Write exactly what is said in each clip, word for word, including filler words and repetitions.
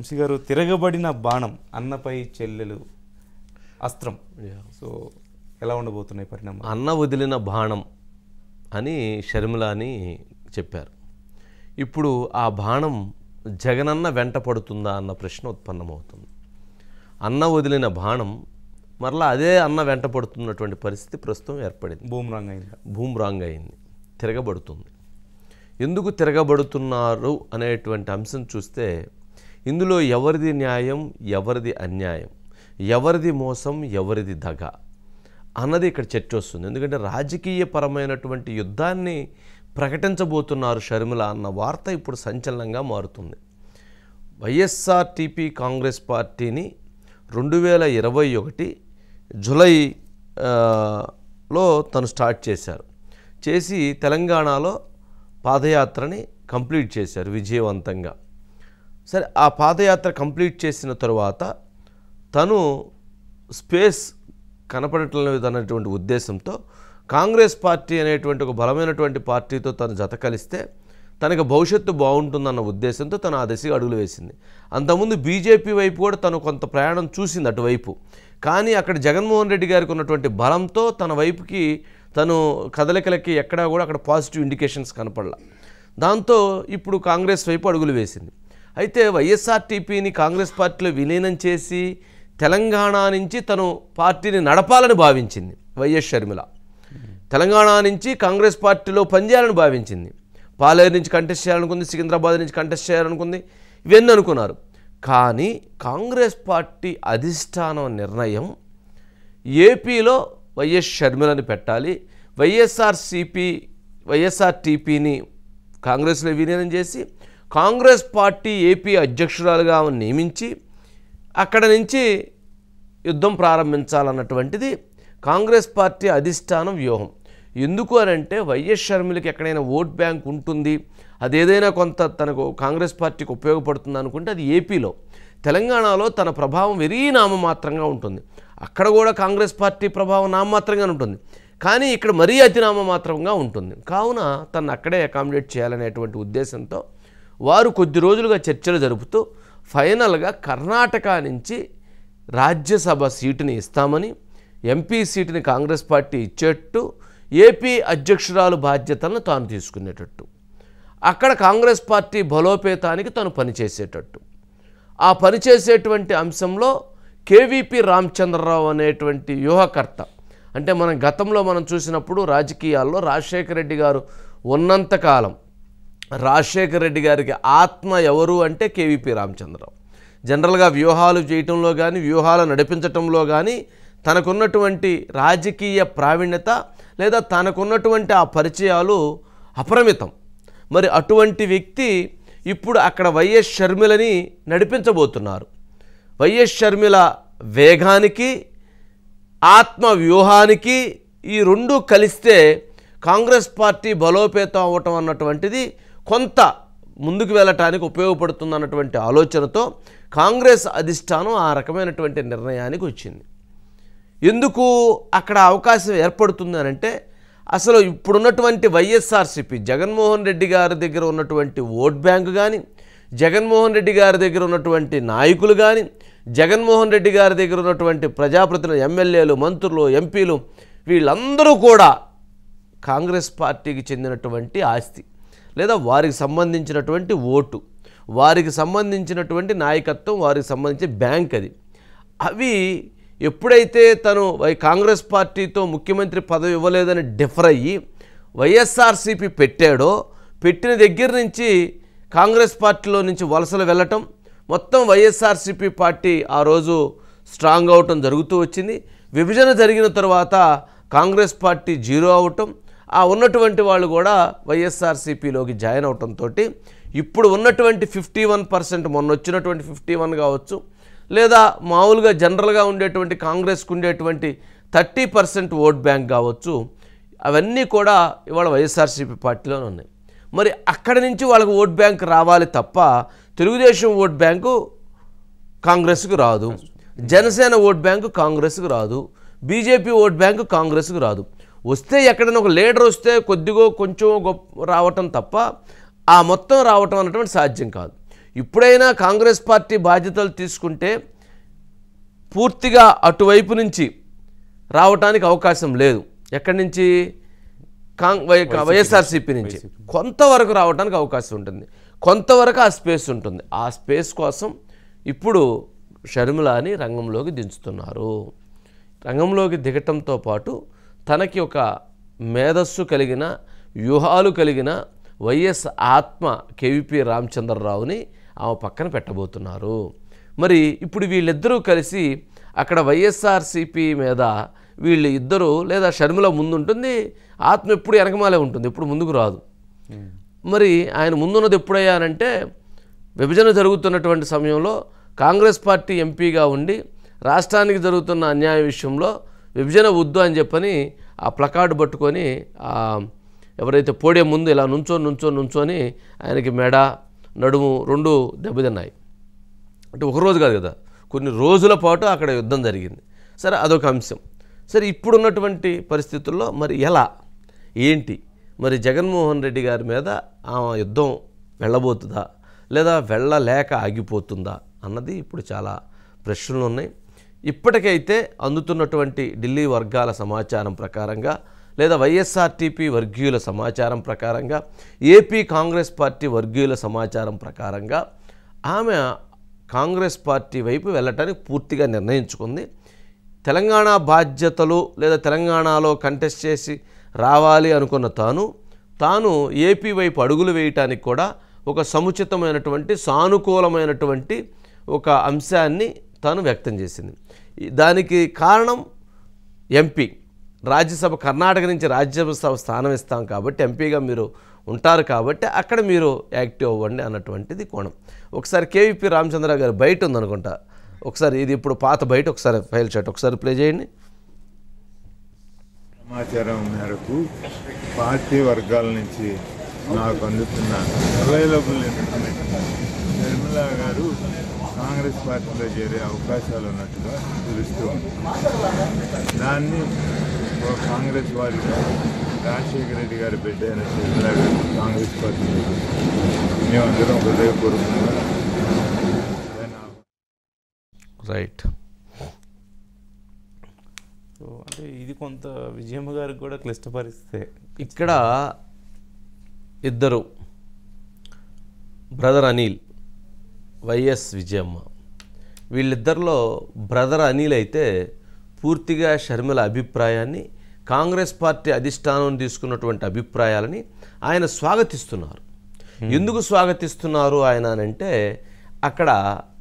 Msigaru Tiragabadina Banam, Annapai Chellelu Astram. So allowed both Anna Vudilina Banam Ani Sharmilani Chepper. Ipudu a Banam Jaganana Venta Portunda and the Preshnot Panamotum. Anna Vudilina Banam Marla de Anna Venta Portuna twenty Parasti Prostum airport. Boomrangain. Boomrangain. Tiragaburtun. Induku Tiragaburtunaru and eight went Thompson Tuesday. ఇందులో ఎవరిది న్యాయం ఎవరిది అన్యాయం ఎవరిది మోసం ఎవరిది దగ అన్నది ఇక్కడ చర్చ వస్తుంది ఎందుకంటే రాజకీయపరమైనటువంటి యుద్ధాన్ని ప్రకటించబోతున్నారు శర్మిల అన్న వార్త ఇప్పుడు సంచలనంగా మారుతుంది వైఎస్ఆర్టీపీ కాంగ్రెస్ పార్టీని రెండు వేల ఇరవై ఒకటి జూలై లో తను స్టార్ట్ చేశారు చేసి తెలంగాణలో పాదయాత్రని కంప్లీట్ చేశారు విజయవంతంగా సరే ఆ పాదయాత్ర కంప్లీట్ చేసిన తర్వాత తను స్పేస్ కనపడట్లేదు అన్నటువంటి ఉద్దేశంతో కాంగ్రెస్ పార్టీ అనేటువంటి ఒక బలమైనటువంటి పార్టీతో తను జత కలిస్తే తనకు భవిష్యత్తు బాగుంటుందన్న ఉద్దేశంతో తన ఆ దిశగా అడుగులు వేసింది అంతకుముందు బీజేపీ వైపు కూడా తను కొంత ప్రయాణం చూసింది అటువైపు కానీ అక్కడ జగన్మోహన్ రెడ్డి గారికి ఉన్నటువంటి బలంతో తన వైపుకి తను కదలికలకి ఎక్కడా కూడా అక్కడ పాజిటివ్ ఇండికేషన్స్ కనపడలా దాంతో ఇప్పుడు కాంగ్రెస్ వైపు అడుగులు వేసింది అయితే వైఎస్ఆర్టీపీని కాంగ్రెస్ పార్టీలో విలీనం చేసి తెలంగాణ నుంచి తను పార్టీని నడపాలని భావించింది వైఎస్ షర్మిల తెలంగాణ నుంచి కాంగ్రెస్ పార్టీలో పనిచేయాలని భావించింది పాలేరు నుంచి కంటెస్ట్ చేయాలనుకుంది సికింద్రాబాద్ నుంచి కంటెస్ట్ చేయాలనుకుంది ఇవన్నీ అనుకున్నారు కానీ కాంగ్రెస్ పార్టీ అధిష్టానం నిర్ణయం ఏపీలో వైఎస్ షర్మిలని పెట్టాలి వైఎస్ఆర్సీపీ వైఎస్ఆర్టీపీని కాంగ్రెస్లో విలీనం చేసి కాంగ్రెస్ పార్టీ ఏపీ అధ్యక్షురాలుగా నియమించి అక్కడ నుంచి యుద్ధం ప్రారంభించాలన్నటువంటిది కాంగ్రెస్ పార్టీ అధిష్టానం వ్యూహం ఎందుకు అనంటే వైఎస్ షర్మిలకి ఎక్కడైనా ఓట్ బ్యాంక్ ఉంటుంది అదేదైనా కొంత తనకు కాంగ్రెస్ పార్టీకి ఉపయోగపడుతుంది అనుకుంటే అది ఏపీలో తెలంగాణలో తన ప్రభావం వెరీ నామమాత్రంగా ఉంటుంది అక్కడ కూడా కాంగ్రెస్ పార్టీ ప్రభావం నామమాత్రంగా ఉంటుంది కానీ ఇక్కడ మరీ అతినామమాత్రంగా ఉంటుంది కావున తను అక్కడే అకామిడేట్ చేయాలనేటువంటి ఉద్దేశంతో వారు కొద్ది రోజులుగా చర్చలు జరుపుతూ ఫైనల్గా కర్ణాటక నుంచి రాజ్యసభ సీటుని ఇస్తామని ఎంపీ సీటుని కాంగ్రెస్ పార్టీ ఇచ్చేట్టు ఏపీ అధ్యక్షురాలు బాధ్యతలను తాను తీసుకునేటట్టు అక్కడ కాంగ్రెస్ పార్టీ బలోపేతానికి తాను పనిచేసేటట్టు ఆ పనిచేసేటువంటి అంశంలో కేవీపీ రామచంద్రరావు అనేటువంటి వ్యూహకర్త అంటే మనం గతంలో మనం చూసినప్పుడు రాజకీయాల్లో రాజశేఖర రెడ్డి గారు ఉన్నంతకాలం రాజశేఖర రెడ్డి గారికి ఆత్మ ఎవరు అంటే కేవీపీ రామచంద్రరావు జనరల్గా వ్యూహాలు చేయటంలో కానీ వ్యూహాలు నడిపించటంలో కానీ తనకున్నటువంటి రాజకీయ ప్రావీణ్యత లేదా తనకున్నటువంటి ఆ పరిచయాలు అపరిమితం మరి అటువంటి వ్యక్తి ఇప్పుడు అక్కడ వైఎస్ షర్మిలని నడిపించబోతున్నారు వైఎస్ షర్మిల వేగానికి ఆత్మ వ్యూహానికి ఈ రెండు కలిస్తే కాంగ్రెస్ పార్టీ బలోపేతం అవ్వటం అన్నటువంటిది కొంత ముందుకు వెళ్ళటానికి ఉపయోగపడుతుంది అన్నటువంటి ఆలోచనతో కాంగ్రెస్ అధిష్టానం ఆ రకమైనటువంటి నిర్ణయానికి వచ్చింది ఎందుకు అక్కడ అవకాశం ఏర్పడుతుంది అనంటే అసలు ఇప్పుడున్నటువంటి వైఎస్ఆర్సీపీ జగన్మోహన్ రెడ్డి గారి దగ్గర ఉన్నటువంటి ఓట్ బ్యాంక్ కానీ జగన్మోహన్ రెడ్డి గారి దగ్గర ఉన్నటువంటి నాయకులు కానీ జగన్మోహన్ రెడ్డి గారి దగ్గర ఉన్నటువంటి ప్రజాప్రతినిధులు ఎమ్మెల్యేలు మంత్రులు ఎంపీలు వీళ్ళందరూ కూడా కాంగ్రెస్ పార్టీకి చెందినటువంటి ఆస్తి లేదా వారికి సంబంధించినటువంటి ఓటు వారికి సంబంధించినటువంటి నాయకత్వం వారికి సంబంధించిన బ్యాంక్ అది అవి ఎప్పుడైతే తను కాంగ్రెస్ పార్టీతో ముఖ్యమంత్రి పదవి ఇవ్వలేదని డిఫర్ అయ్యి వైఎస్ఆర్సీపీ పెట్టాడో పెట్టిన దగ్గర నుంచి కాంగ్రెస్ పార్టీలో నుంచి వలసలు వెళ్ళటం మొత్తం వైఎస్ఆర్సీపీ పార్టీ ఆ రోజు స్ట్రాంగ్ అవటం జరుగుతూ వచ్చింది విభజన జరిగిన తర్వాత కాంగ్రెస్ పార్టీ జీరో అవటం ఆ ఉన్నటువంటి వాళ్ళు కూడా వైఎస్ఆర్సీపీలోకి జాయిన్ అవటంతో ఇప్పుడు ఉన్నటువంటి ఫిఫ్టీ వన్ పర్సెంట్ మొన్న వచ్చినటువంటి ఫిఫ్టీ వన్ కావచ్చు లేదా మామూలుగా జనరల్గా ఉండేటువంటి కాంగ్రెస్కు ఉండేటువంటి థర్టీ పర్సెంట్ ఓట్ బ్యాంక్ కావచ్చు అవన్నీ కూడా ఇవాళ వైఎస్ఆర్సీపీ పార్టీలోనే ఉన్నాయి మరి అక్కడి నుంచి వాళ్ళకు ఓట్ బ్యాంక్ రావాలి తప్ప తెలుగుదేశం ఓట్ బ్యాంకు కాంగ్రెస్కు రాదు జనసేన ఓట్ బ్యాంకు కాంగ్రెస్కు రాదు బీజేపీ ఓట్ బ్యాంక్ కాంగ్రెస్కు రాదు వస్తే ఎక్కడైనా ఒక లీడర్ వస్తే కొద్దిగో కొంచెం రావటం తప్ప ఆ మొత్తం రావటం అన్నటువంటి సాధ్యం కాదు ఇప్పుడైనా కాంగ్రెస్ పార్టీ బాధ్యతలు తీసుకుంటే పూర్తిగా అటువైపు నుంచి రావడానికి అవకాశం లేదు. ఎక్కడి నుంచి? వైఎస్ఆర్సీపీ నుంచి కొంతవరకు రావడానికి అవకాశం ఉంటుంది, కొంతవరకు ఆ స్పేస్ ఉంటుంది. ఆ స్పేస్ కోసం ఇప్పుడు షర్మిలాని రంగంలోకి దించుతున్నారు. రంగంలోకి దిగటంతో పాటు తనకి ఒక మేధస్సు కలిగిన, వ్యూహాలు కలిగిన వైఎస్ ఆత్మ కేవీపీ రామచంద్రరావుని ఆమె పక్కన పెట్టబోతున్నారు. మరి ఇప్పుడు వీళ్ళిద్దరూ కలిసి అక్కడ వైఎస్ఆర్సీపీ మీద వీళ్ళు ఇద్దరు, లేదా షర్మిల ముందుంటుంది, ఆత్మ ఎప్పుడు వెనకమాలే ఉంటుంది, ఎప్పుడు ముందుకు రాదు. మరి ఆయన ముందున్నది ఎప్పుడయ్యానంటే విభజన జరుగుతున్నటువంటి సమయంలో కాంగ్రెస్ పార్టీ ఎంపీగా ఉండి రాష్ట్రానికి జరుగుతున్న అన్యాయ విషయంలో విభజన వద్దు అని చెప్పని ఆ ప్లకార్డు పట్టుకొని ఎవరైతే పోడే ముందు ఇలా నుంచో నుంచో నుంచోని ఆయనకి మెడ, నడుము రెండు దెబ్బతిన్నాయి. అంటే ఒకరోజు కాదు కదా, కొన్ని రోజుల పాటు అక్కడ యుద్ధం జరిగింది. సరే, అదొక అంశం. సరే, ఇప్పుడున్నటువంటి పరిస్థితుల్లో మరి ఎలా ఏంటి? మరి జగన్మోహన్ రెడ్డి గారి మీద ఆ యుద్ధం వెళ్ళబోతుందా లేదా వెళ్ళలేక ఆగిపోతుందా అన్నది ఇప్పుడు చాలా ప్రశ్నలు ఉన్నాయి. ఇప్పటికైతే అందుతున్నటువంటి ఢిల్లీ వర్గాల సమాచారం ప్రకారంగా, లేదా వైఎస్ఆర్టీపీ వర్గీయుల సమాచారం ప్రకారంగా, ఏపీ కాంగ్రెస్ పార్టీ వర్గీయుల సమాచారం ప్రకారంగా ఆమె కాంగ్రెస్ పార్టీ వైపు వెళ్ళటానికి పూర్తిగా నిర్ణయించుకుంది. తెలంగాణ బాధ్యతలు లేదా తెలంగాణలో కంటెస్ట్ చేసి రావాలి అనుకున్న తాను తాను ఏపీ వైపు అడుగులు వేయటానికి కూడా ఒక సముచితమైనటువంటి, సానుకూలమైనటువంటి ఒక అంశాన్ని తాను వ్యక్తం చేసింది. దానికి కారణం ఎంపీ, రాజ్యసభ, కర్ణాటక నుంచి రాజ్యసభ స్థానం ఇస్తాం కాబట్టి, ఎంపీగా మీరు ఉంటారు కాబట్టి అక్కడ మీరు యాక్టివ్ అవ్వండి అన్నటువంటిది కోణం. ఒకసారి కేవీపీ రామచంద్రరావు గారు బయట ఉందనుకుంటా, ఒకసారి ఇది ఇప్పుడు పాత బయట ఒకసారి ఫైల్ షాట్ ఒకసారి ప్లే చేయండి. సమాచారం మేరకు పార్టీ వర్గాల నుంచి నాకు అందుతున్న అవైలబుల్ ఇన్ఫర్మేషన్ నిర్మలా గారు కాంగ్రెస్ పార్టీలో చేరే అవకాశాలు ఉన్నట్టుగా తెలుస్తూ ఉంది. దాన్ని కాంగ్రెస్ వారి రాజశేఖర రెడ్డి గారి బిడ్డ అయిన నిర్మలా గారు కాంగ్రెస్ పార్టీ మేమందరం హృదయపూర్వకంగా రైట్. అంటే ఇది కొంత విజయమ్మ గారికి కూడా క్లిష్ట పరిస్థితే. ఇక్కడ ఇద్దరు బ్రదర్ అనిల్, వైఎస్ విజయమ్మ, వీళ్ళిద్దరిలో బ్రదర్ అనిల్ అయితే పూర్తిగా షర్మిల అభిప్రాయాన్ని, కాంగ్రెస్ పార్టీ అధిష్టానం తీసుకున్నటువంటి అభిప్రాయాలని ఆయన స్వాగతిస్తున్నారు. ఎందుకు స్వాగతిస్తున్నారు ఆయన అంటే, అక్కడ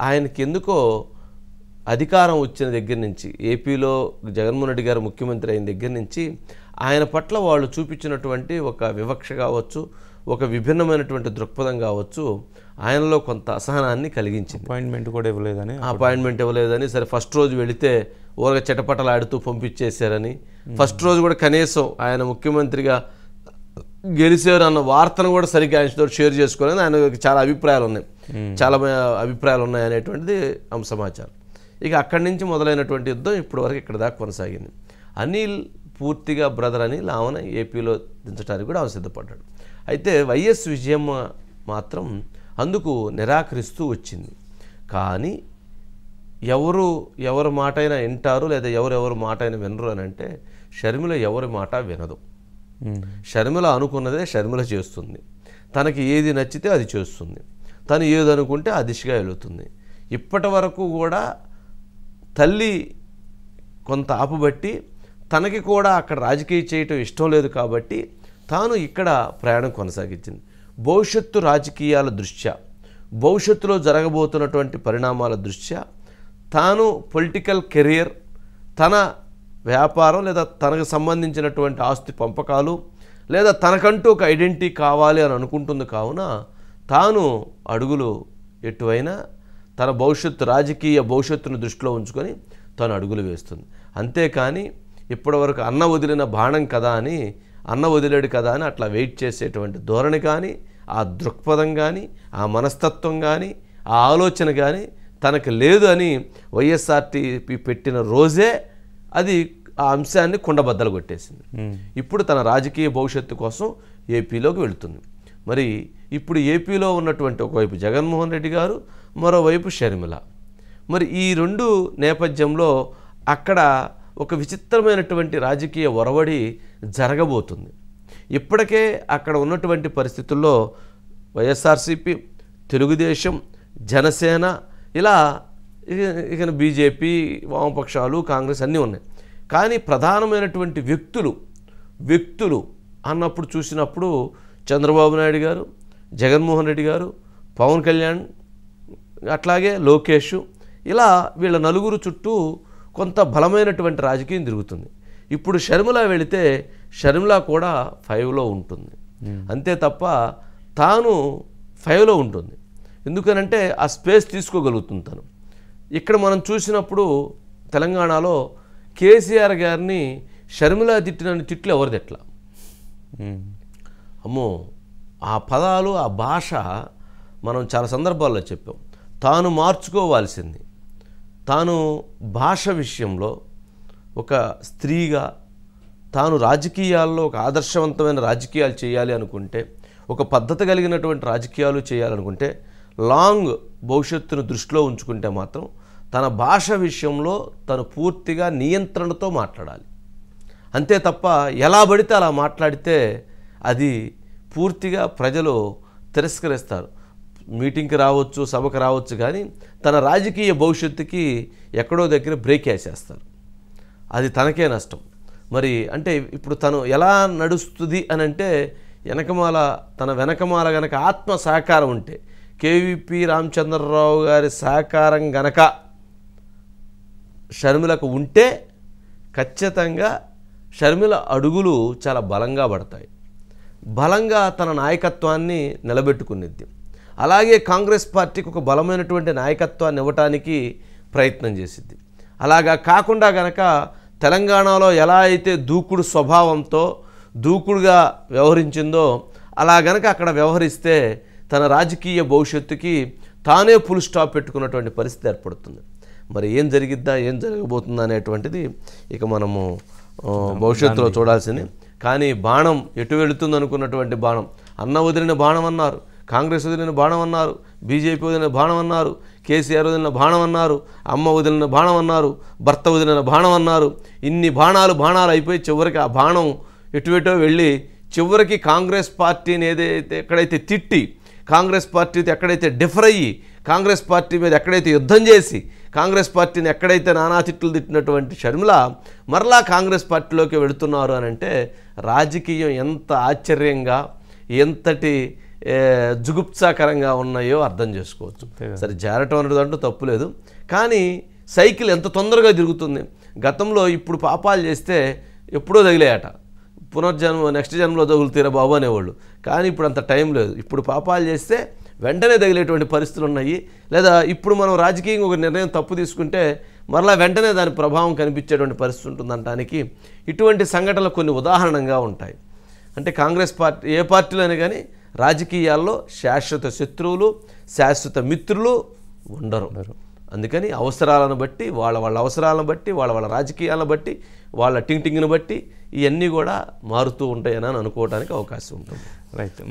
ఆయనకి ఎందుకో అధికారం వచ్చిన దగ్గర నుంచి, ఏపీలో జగన్మోహన్ రెడ్డి గారు ముఖ్యమంత్రి అయిన దగ్గర నుంచి ఆయన పట్ల వాళ్ళు చూపించినటువంటి ఒక వివక్ష కావచ్చు, ఒక విభిన్నమైనటువంటి దృక్పథం కావచ్చు, ఆయనలో కొంత అసహనాన్ని కలిగించింది. అపాయింట్మెంట్ కూడా ఇవ్వలేదని అపాయింట్మెంట్ ఇవ్వలేదని సరే, ఫస్ట్ రోజు వెళితే ఊరగా చెటపటలాడుతూ పంపించేశారని, ఫస్ట్ రోజు కూడా కనీసం ఆయన ముఖ్యమంత్రిగా గెలిచేవారు అన్న వార్తను కూడా సరిగ్గా ఆయనతో షేర్ చేసుకోవాలని ఆయన చాలా అభిప్రాయాలు ఉన్నాయి, చాలా అభిప్రాయాలు ఉన్నాయి అనేటువంటిది అంశ సమాచారం. ఇక అక్కడి నుంచి మొదలైనటువంటి యుద్ధం ఇప్పటి వరకు ఇక్కడ దాకా కొనసాగింది. అనిల్ పూర్తిగా బ్రదర్ అనిల్ ఆమెను ఏపీలో దించడానికి కూడా ఆమె సిద్ధపడ్డాడు. అయితే వైఎస్ విజయమ్మ మాత్రం అందుకు నిరాకరిస్తూ వచ్చింది. కానీ ఎవరు ఎవరి మాట అయినా వింటారు, లేదా ఎవరెవరి మాట అయినా వినరు అని అంటే షర్మిల ఎవరి మాట వినదు. షర్మిల అనుకున్నదే షర్మిల చేస్తుంది. తనకి ఏది నచ్చితే అది చేస్తుంది, తను ఏదనుకుంటే ఆ దిశగా వెళుతుంది. ఇప్పటి వరకు కూడా తల్లి కొంత ఆపుబట్టి తనకి కూడా అక్కడ రాజకీయం చేయటం ఇష్టం లేదు కాబట్టి తాను ఇక్కడ ప్రయాణం కొనసాగించింది. భవిష్యత్తు రాజకీయాల దృష్ట్యా, భవిష్యత్తులో జరగబోతున్నటువంటి పరిణామాల దృష్ట్యా తాను పొలిటికల్ కెరియర్, తన వ్యాపారం, లేదా తనకు సంబంధించినటువంటి ఆస్తి పంపకాలు, లేదా తనకంటూ ఒక ఐడెంటిటీ కావాలి అని అనుకుంటుంది. కావున తాను అడుగులు ఎటువైనా తన భవిష్యత్తు, రాజకీయ భవిష్యత్తును దృష్టిలో ఉంచుకొని తాను అడుగులు వేస్తుంది. అంతేకాని ఇప్పటివరకు అన్న వదిలిన బాణం కదా అని, అన్న వదిలేడు కదా అని అట్లా వెయిట్ చేసేటువంటి ధోరణి కానీ, ఆ దృక్పథం కానీ, ఆ మనస్తత్వం కానీ, ఆ ఆలోచన కానీ తనకు లేదు అని వైఎస్ఆర్టీపీ పెట్టిన రోజే అది ఆ అంశాన్ని కుండబద్దలు కొట్టేసింది. ఇప్పుడు తన రాజకీయ భవిష్యత్తు కోసం ఏపీలోకి వెళుతుంది. మరి ఇప్పుడు ఏపీలో ఉన్నటువంటి ఒకవైపు జగన్ మోహన్ రెడ్డి గారు, మరోవైపు షర్మిల. మరి ఈ రెండు నేపథ్యంలో అక్కడ ఒక విచిత్రమైనటువంటి రాజకీయ ఒరవడి జరగబోతుంది. ఇప్పటికే అక్కడ ఉన్నటువంటి పరిస్థితుల్లో వైఎస్ఆర్సీపీ, తెలుగుదేశం, జనసేన, ఇలా ఇక బీజేపీ, వామపక్షాలు, కాంగ్రెస్ అన్నీ ఉన్నాయి. కానీ ప్రధానమైనటువంటి వ్యక్తులు వ్యక్తులు అన్నప్పుడు చూసినప్పుడు చంద్రబాబు నాయుడు గారు, జగన్మోహన్ రెడ్డి గారు, పవన్ కళ్యాణ్, అట్లాగే లోకేష్, ఇలా వీళ్ళ నలుగురు చుట్టూ కొంత బలమైనటువంటి రాజకీయం తిరుగుతుంది. ఇప్పుడు షర్మిల వెళితే షర్మిల కూడా ఫైవ్లో ఉంటుంది, అంతే తప్ప తాను ఫైవ్లో ఉంటుంది. ఎందుకనంటే ఆ స్పేస్ తీసుకోగలుగుతుంది తను. ఇక్కడ మనం చూసినప్పుడు తెలంగాణలో కేసీఆర్ గారిని షర్మిల తిట్టినని తిట్లు ఎవరిది ఎట్లా, అమ్మో ఆ పదాలు ఆ భాష మనం చాలా సందర్భాల్లో చెప్పాం. తాను మార్చుకోవాల్సింది, తాను భాష విషయంలో ఒక స్త్రీగా తాను రాజకీయాల్లో ఒక ఆదర్శవంతమైన రాజకీయాలు చేయాలి అనుకుంటే, ఒక పద్ధతి కలిగినటువంటి రాజకీయాలు చేయాలనుకుంటే, లాంగ్ భవిష్యత్తును దృష్టిలో ఉంచుకుంటే మాత్రం తన భాష విషయంలో తను పూర్తిగా నియంత్రణతో మాట్లాడాలి, అంతే తప్ప ఎలా పడితే అలా మాట్లాడితే అది పూర్తిగా ప్రజలు తిరస్కరిస్తారు. మీటింగ్కి రావచ్చు, సభకు రావచ్చు, కానీ తన రాజకీయ భవిష్యత్తుకి ఎక్కడో దగ్గర బ్రేక్ వేసేస్తారు, అది తనకే నష్టం. మరి అంటే ఇప్పుడు తను ఎలా నడుస్తుంది అని అంటే, వెనకమాల తన వెనకమాల గనక ఆత్మ సహకారం ఉంటే, కేవీపీ రామచంద్రరావు గారి సహకారం గనక షర్మిలకు ఉంటే ఖచ్చితంగా షర్మిల అడుగులు చాలా బలంగా పడతాయి, బలంగా తన నాయకత్వాన్ని నిలబెట్టుకునేది. అలాగే కాంగ్రెస్ పార్టీకి ఒక బలమైనటువంటి నాయకత్వాన్ని ఇవ్వటానికి ప్రయత్నం చేసింది. అలాగా కాకుండా గనక తెలంగాణలో ఎలా అయితే దూకుడు స్వభావంతో దూకుడుగా వ్యవహరించిందో అలా గనక అక్కడ వ్యవహరిస్తే తన రాజకీయ భవిష్యత్తుకి తానే ఫుల్ స్టాప్ పెట్టుకున్నటువంటి పరిస్థితి ఏర్పడుతుంది. మరి ఏం జరిగిద్దా, ఏం జరగబోతుందా అనేటువంటిది ఇక మనము భవిష్యత్తులో చూడాల్సింది. కానీ బాణం ఎటు వెళుతుంది అనుకున్నటువంటి బాణం, అన్న వదిలిన బాణం అన్నారు, కాంగ్రెస్ వదిలిన బాణం అన్నారు, బీజేపీ వదిలిన బాణం అన్నారు, కేసీఆర్ వదిలిన బాణం అన్నారు, అమ్మ వదిలిన బాణం అన్నారు, భర్త వదిలిన బాణం అన్నారు. ఇన్ని బాణాలు బాణాలు అయిపోయి చివరికి ఆ బాణం ఎటువెటో వెళ్ళి చివరికి కాంగ్రెస్ పార్టీని ఏదైతే ఎక్కడైతే తిట్టి, కాంగ్రెస్ పార్టీతో ఎక్కడైతే డిఫర్ అయ్యి, కాంగ్రెస్ పార్టీ మీద ఎక్కడైతే యుద్ధం చేసి, కాంగ్రెస్ పార్టీని ఎక్కడైతే నానా తిట్లు తిట్టినటువంటి షర్మిల మరలా కాంగ్రెస్ పార్టీలోకి వెళుతున్నారు అని అంటే రాజకీయం ఎంత ఆశ్చర్యంగా, ఎంతటి జుగుప్సాకరంగా ఉన్నాయో అర్థం చేసుకోవచ్చు. సరే, జారటం అనేది అంటూ తప్పులేదు, కానీ సైకిల్ ఎంత తొందరగా తిరుగుతుంది. గతంలో ఇప్పుడు పాపాలు చేస్తే ఎప్పుడో తగిలేయట, పునర్జన్మ నెక్స్ట్ జన్మలో తగులుతీరా బాబు అనేవాళ్ళు, కానీ ఇప్పుడు అంత టైం లేదు. ఇప్పుడు పాపాలు చేస్తే వెంటనే తగిలేటువంటి పరిస్థితులు ఉన్నాయి. లేదా ఇప్పుడు మనం రాజకీయంగా ఒక నిర్ణయం తప్పు తీసుకుంటే మరలా వెంటనే దాని ప్రభావం కనిపించేటువంటి పరిస్థితి ఉంటుందనడానికి ఇటువంటి సంఘటనలు కొన్ని ఉదాహరణగా ఉంటాయి. అంటే కాంగ్రెస్ పార్టీ ఏ పార్టీలోనే కానీ రాజకీయాల్లో శాశ్వత శత్రువులు, శాశ్వత మిత్రులు ఉండరు. అందుకని అవసరాలను బట్టి, వాళ్ళ వాళ్ళ అవసరాలను బట్టి, వాళ్ళ వాళ్ళ రాజకీయాలను బట్టి, వాళ్ళ టింగ్ టింగ్ని బట్టి ఇవన్నీ కూడా మారుతూ ఉంటాయని అనుకోవడానికి అవకాశం ఉంటుంది. రైట్.